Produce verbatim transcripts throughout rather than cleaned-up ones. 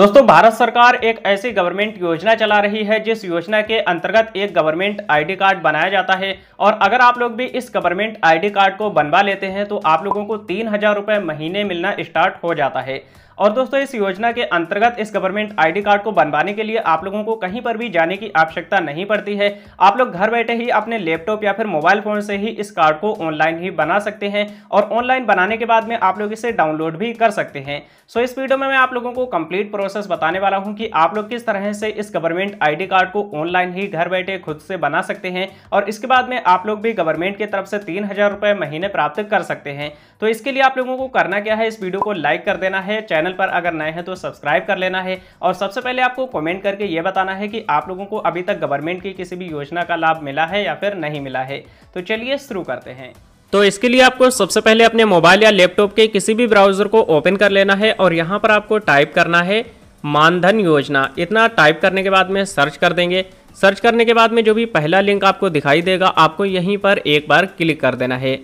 दोस्तों भारत सरकार एक ऐसी गवर्नमेंट योजना चला रही है जिस योजना के अंतर्गत एक गवर्नमेंट आईडी कार्ड बनाया जाता है और अगर आप लोग भी इस गवर्नमेंट आईडी कार्ड को बनवा लेते हैं तो आप लोगों को तीन हजार रुपये महीने मिलना स्टार्ट हो जाता है। और दोस्तों इस योजना के अंतर्गत इस गवर्नमेंट आईडी कार्ड को बनवाने के लिए आप लोगों को कहीं पर भी जाने की आवश्यकता नहीं पड़ती है। आप लोग घर बैठे ही अपने लैपटॉप या फिर मोबाइल फ़ोन से ही इस कार्ड को ऑनलाइन ही बना सकते हैं और ऑनलाइन बनाने के बाद में आप लोग इसे डाउनलोड भी कर सकते हैं। सो इस वीडियो में मैं आप लोगों को कंप्लीट प्रोसेस बताने वाला हूँ कि आप लोग किस तरह से इस गवर्नमेंट आईडी कार्ड को ऑनलाइन ही घर बैठे खुद से बना सकते हैं और इसके बाद में आप लोग भी गवर्नमेंट की तरफ से तीन हजार रुपये महीने प्राप्त कर सकते हैं। तो इसके लिए आप लोगों को करना क्या है, इस वीडियो को लाइक कर देना है, चैनल पर अगर नए हैं तो सब्सक्राइब कर लेना है और सबसे पहले आपको कमेंट करके यह बताना है कि आप लोगों को अभी तक गवर्नमेंट की किसी भी योजना का लाभ मिला है या फिर नहीं मिला है। तो चलिए शुरू करते हैं। तो इसके लिए आपको सबसे पहले अपने मोबाइल या लैपटॉप के किसी भी ब्राउजर को ओपन कर लेना है और यहाँ पर आपको टाइप करना है मानधन योजना। इतना टाइप करने के बाद में सर्च कर देंगे। सर्च करने के बाद में जो भी पहला लिंक आपको दिखाई देगा आपको यहीं पर एक बार क्लिक कर देना है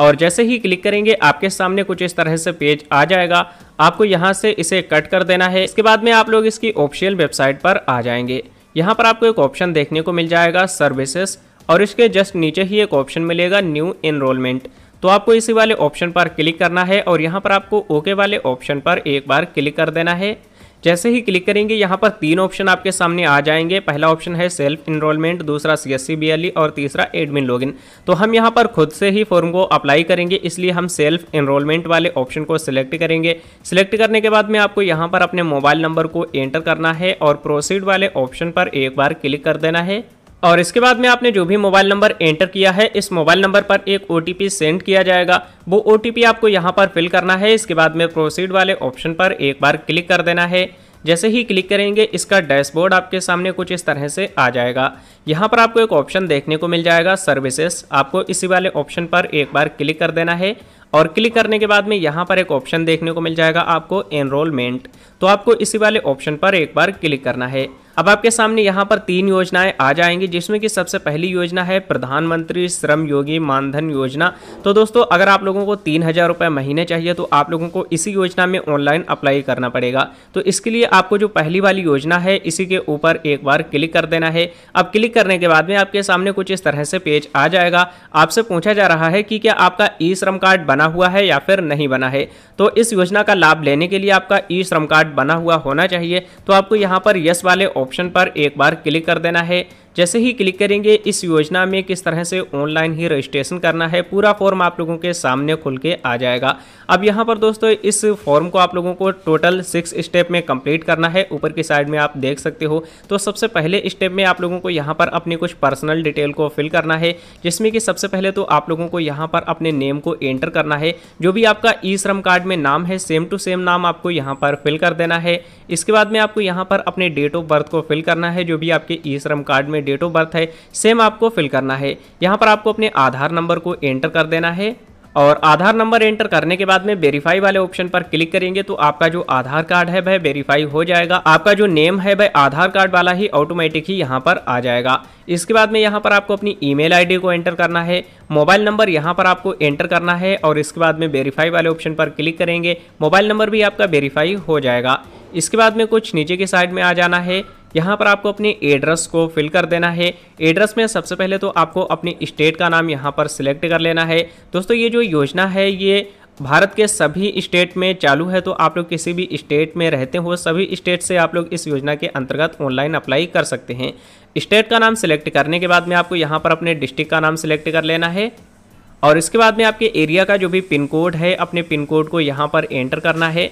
और जैसे ही क्लिक करेंगे आपके सामने कुछ इस तरह से पेज आ जाएगा। आपको यहां से इसे कट कर देना है। इसके बाद में आप लोग इसकी ऑफिशियल वेबसाइट पर आ जाएंगे। यहां पर आपको एक ऑप्शन देखने को मिल जाएगा सर्विसेज और इसके जस्ट नीचे ही एक ऑप्शन मिलेगा न्यू एनरोलमेंट। तो आपको इसी वाले ऑप्शन पर क्लिक करना है और यहाँ पर आपको ओके वाले ऑप्शन पर एक बार क्लिक कर देना है। जैसे ही क्लिक करेंगे यहाँ पर तीन ऑप्शन आपके सामने आ जाएंगे। पहला ऑप्शन है सेल्फ इनरोलमेंट, दूसरा सीएससी बीएलई और तीसरा एडमिन लॉगिन। तो हम यहाँ पर खुद से ही फॉर्म को अप्लाई करेंगे इसलिए हम सेल्फ इनरोलमेंट वाले ऑप्शन को सिलेक्ट करेंगे। सिलेक्ट करने के बाद में आपको यहाँ पर अपने मोबाइल नंबर को एंटर करना है और प्रोसीड वाले ऑप्शन पर एक बार क्लिक कर देना है और इसके बाद में आपने जो भी मोबाइल नंबर एंटर किया है इस मोबाइल नंबर पर एक ओटीपी सेंड किया जाएगा। वो ओटीपी आपको यहाँ पर फिल करना है। इसके बाद में प्रोसीड वाले ऑप्शन पर एक बार क्लिक कर देना है। जैसे ही क्लिक करेंगे इसका डैशबोर्ड आपके सामने कुछ इस तरह से आ जाएगा। यहाँ पर आपको एक ऑप्शन देखने को मिल जाएगा सर्विसेज। आपको इसी वाले ऑप्शन पर एक बार क्लिक कर देना है और क्लिक करने के बाद में यहाँ पर एक ऑप्शन देखने को मिल जाएगा आपको एनरोलमेंट। तो आपको इसी वाले ऑप्शन पर एक बार क्लिक करना है। अब आपके सामने यहाँ पर तीन योजनाएं आ जाएंगी जिसमें कि सबसे पहली योजना है प्रधानमंत्री श्रम योगी मानधन योजना। तो दोस्तों अगर आप लोगों को तीन हज़ार रुपये महीने चाहिए तो आप लोगों को इसी योजना में ऑनलाइन अप्लाई करना पड़ेगा। तो इसके लिए आपको जो पहली वाली योजना है इसी के ऊपर एक बार क्लिक कर देना है। अब क्लिक करने के बाद में आपके सामने कुछ इस तरह से पेज आ जाएगा। आपसे पूछा जा रहा है कि क्या आपका ई श्रम कार्ड बना हुआ है या फिर नहीं बना है। तो इस योजना का लाभ लेने के लिए आपका ई श्रम कार्ड बना हुआ होना चाहिए। तो आपको यहाँ पर यस वाले ऑप्शन पर एक बार क्लिक कर देना है। जैसे ही क्लिक करेंगे इस योजना में किस तरह से ऑनलाइन ही रजिस्ट्रेशन करना है पूरा फॉर्म आप लोगों के सामने खुल के आ जाएगा। अब यहाँ पर दोस्तों इस फॉर्म को आप लोगों को टोटल सिक्स स्टेप में कंप्लीट करना है। ऊपर की साइड में आप देख सकते हो। तो सबसे पहले स्टेप में आप लोगों को यहाँ पर अपनी कुछ पर्सनल डिटेल को फिल करना है जिसमें कि सबसे पहले तो आप लोगों को यहाँ पर अपने नेम को एंटर करना है। जो भी आपका ई श्रम कार्ड में नाम है सेम टू सेम नाम आपको यहाँ पर फिल कर देना है। इसके बाद में आपको यहाँ पर अपने डेट ऑफ बर्थ को फिल करना है। जो भी आपके ई श्रम कार्ड में डेट ऑफ बर्थ है सेम आपको फिल करना है। यहाँ पर आपको अपने आधार नंबर को एंटर कर देना है और आधार नंबर एंटर करने के बाद में वेरीफाई वाले ऑप्शन पर क्लिक करेंगे तो आपका जो आधार कार्ड है वह वेरीफाई हो जाएगा। आपका जो नेम है वह आधार कार्ड वाला ही ऑटोमेटिक ही यहाँ पर आ जाएगा। इसके बाद में यहाँ पर आपको अपनी ईमेल आईडी को एंटर करना है। मोबाइल नंबर यहाँ पर आपको एंटर करना है और इसके बाद में वेरीफाई वाले ऑप्शन पर क्लिक करेंगे मोबाइल नंबर भी आपका वेरीफाई हो जाएगा। इसके बाद में कुछ नीचे की साइड में आ जाना है। यहाँ पर आपको अपने एड्रेस को फिल कर देना है। एड्रेस में सबसे पहले तो आपको अपने स्टेट का नाम यहाँ पर सिलेक्ट कर लेना है। दोस्तों ये जो योजना है ये भारत के सभी स्टेट में चालू है। तो आप लोग किसी भी स्टेट में रहते हो सभी स्टेट से आप लोग इस योजना के अंतर्गत ऑनलाइन अप्लाई कर सकते हैं। स्टेट का नाम सिलेक्ट करने के बाद में आपको यहाँ पर अपने डिस्ट्रिक्ट का नाम सिलेक्ट कर लेना है और इसके बाद में आपके एरिया का जो भी पिन कोड है अपने पिन कोड को यहाँ पर एंटर करना है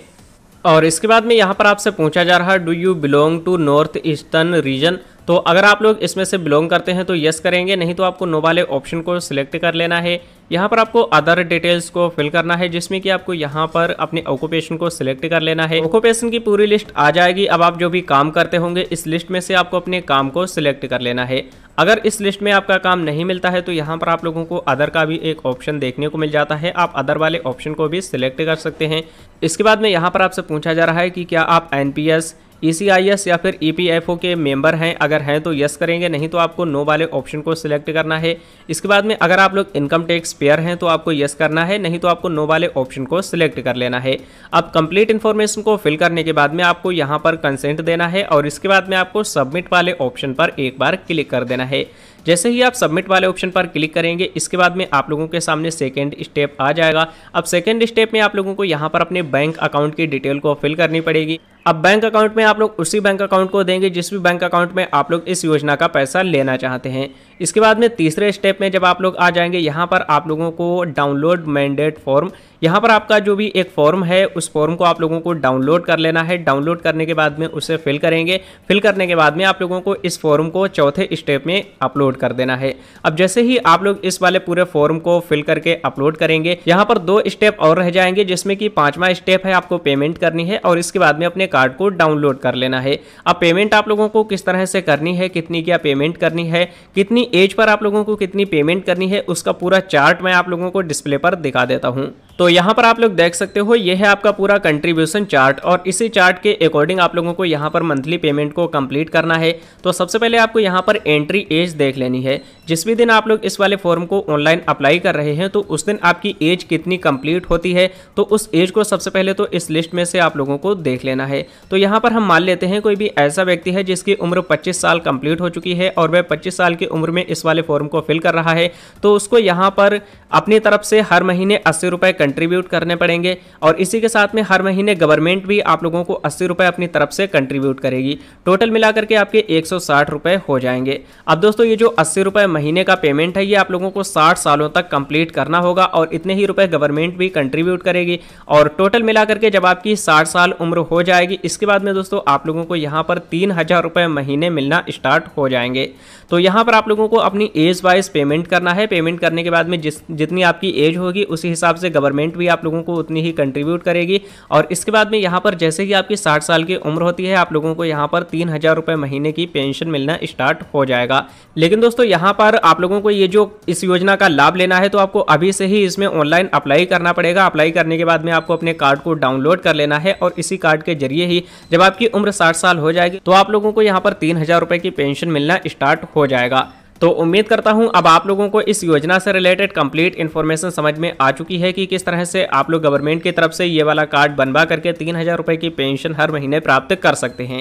और इसके बाद में यहाँ पर आपसे पूछा जा रहा है do you belong to north eastern region. तो अगर आप लोग इसमें से बिलोंग करते हैं तो यस करेंगे, नहीं तो आपको नो वाले ऑप्शन को सिलेक्ट कर लेना है। यहाँ पर आपको अदर डिटेल्स को फिल करना है जिसमें कि आपको यहाँ पर अपने ऑक्यूपेशन को सिलेक्ट कर लेना है। ऑक्यूपेशन की पूरी लिस्ट आ जाएगी। अब आप जो भी काम करते होंगे इस लिस्ट में से आपको अपने काम को सिलेक्ट कर लेना है। अगर इस लिस्ट में आपका काम नहीं मिलता है तो यहाँ पर आप लोगों को अदर का भी एक ऑप्शन देखने को मिल जाता है। आप अदर वाले ऑप्शन को भी सिलेक्ट कर सकते हैं। इसके बाद में यहाँ पर आपसे पूछा जा रहा है कि क्या आप NPS E C I S या फिर ई पी एफ ओ के मेंबर हैं, अगर हैं तो यस करेंगे, नहीं तो आपको नो वाले ऑप्शन को सिलेक्ट करना है। इसके बाद में अगर आप लोग इनकम टैक्स पेयर हैं तो आपको यस करना है, नहीं तो आपको नो वाले ऑप्शन को सिलेक्ट कर लेना है। अब कंप्लीट इन्फॉर्मेशन को फिल करने के बाद में आपको यहाँ पर कंसेंट देना है और इसके बाद में आपको सबमिट वाले ऑप्शन पर एक बार क्लिक कर देना है। जैसे ही आप सबमिट वाले ऑप्शन पर क्लिक करेंगे इसके बाद में आप लोगों के सामने सेकेंड स्टेप आ जाएगा। अब सेकेंड स्टेप में आप लोगों को यहाँ पर अपने बैंक अकाउंट की डिटेल को फिल करनी पड़ेगी। अब बैंक अकाउंट में आप लोग उसी बैंक अकाउंट को देंगे जिस भी बैंक अकाउंट में आप लोग इस योजना का पैसा लेना चाहते हैं। इसके बाद में तीसरे स्टेप में जब आप लोग आ जाएंगे यहाँ पर आप लोगों को डाउनलोड मैंडेट फॉर्म, यहाँ पर आपका जो भी एक फॉर्म है उस फॉर्म को आप लोगों को डाउनलोड कर लेना है। डाउनलोड करने के बाद में उसे फिल करेंगे, फिल करने के बाद में आप लोगों को इस फॉर्म को चौथे स्टेप में अपलोड कर देना है। अब जैसे ही आप लोग इस वाले पूरे फॉर्म को फिल करके अपलोड करेंगे यहाँ पर दो स्टेप और रह जाएंगे जिसमें कि पांचवा स्टेप है आपको पेमेंट करनी है और इसके बाद में अपने कार्ड को डाउनलोड कर लेना है। अब पेमेंट आप लोगों को किस तरह से करनी है, कितनी क्या पेमेंट करनी है, कितनी एज पर आप लोगों को कितनी पेमेंट करनी है, उसका पूरा चार्ट मैं आप लोगों को डिस्प्ले पर दिखा देता हूं। तो यहाँ पर आप लोग देख सकते हो यह है आपका पूरा कंट्रीब्यूशन चार्ट और इसी चार्ट के अकॉर्डिंग आप लोगों को यहाँ पर मंथली पेमेंट को कंप्लीट करना है। तो सबसे पहले आपको यहाँ पर एंट्री एज देख लेनी है। जिस भी दिन आप लोग इस वाले फॉर्म को ऑनलाइन अप्लाई कर रहे हैं तो उस दिन आपकी एज कितनी कंप्लीट होती है, तो उस एज को सबसे पहले तो इस लिस्ट में से आप लोगों को देख लेना है। तो यहाँ पर हम मान लेते हैं कोई भी ऐसा व्यक्ति है जिसकी उम्र पच्चीस साल कंप्लीट हो चुकी है और वह पच्चीस साल की उम्र में इस वाले फॉर्म को फिल कर रहा है, तो उसको यहाँ पर अपनी तरफ से हर महीने अस्सी रुपये कंट्रीब्यूट करने पड़ेंगे और इसी के साथ में हर महीने गवर्नमेंट भी आप लोगों को अस्सी रुपये अपनी तरफ से कंट्रीब्यूट करेगी। टोटल मिलाकर के आपके एक सौ साठ रुपये हो जाएंगे। अब दोस्तों ये जो अस्सी रुपये महीने का पेमेंट है ये आप लोगों को साठ सालों तक कंप्लीट करना होगा और इतने ही रुपए गवर्नमेंट भी कंट्रीब्यूट करेगी और टोटल मिलाकर के जब आपकी साठ साल उम्र हो जाएगी इसके बाद में दोस्तों आप लोगों को यहाँ पर तीन हजार रुपये महीने मिलना स्टार्ट हो जाएंगे। तो यहाँ पर आप लोगों को अपनी एज वाइज पेमेंट करना है। पेमेंट करने के बाद में जिस जितनी आपकी एज होगी उसी हिसाब से गवर्नमेंट भी आप लोगों को उतनी ही कंट्रीब्यूट करेगी और इसके बाद में यहाँ पर जैसे ही आपकी साठ साल की उम्र होती है आप लोगों को यहाँ पर तीन हजार रुपए महीने की पेंशन मिलना स्टार्ट हो जाएगा। लेकिन दोस्तों यहाँ पर आप लोगों को ये जो इस योजना का लाभ लेना है तो आपको अभी से ही इसमें ऑनलाइन अप्लाई करना पड़ेगा। अप्लाई करने के बाद में आपको अपने कार्ड को डाउनलोड कर लेना है और इसी कार्ड के जरिए ही जब आपकी उम्र साठ साल हो जाएगी तो आप लोगों को यहाँ पर तीन हजार रुपए की पेंशन मिलना स्टार्ट हो जाएगा। तो उम्मीद करता हूं अब आप लोगों को इस योजना से रिलेटेड कंप्लीट इन्फॉर्मेशन समझ में आ चुकी है कि किस तरह से आप लोग गवर्नमेंट की तरफ से ये वाला कार्ड बनवा करके तीन हजार रुपये की पेंशन हर महीने प्राप्त कर सकते हैं।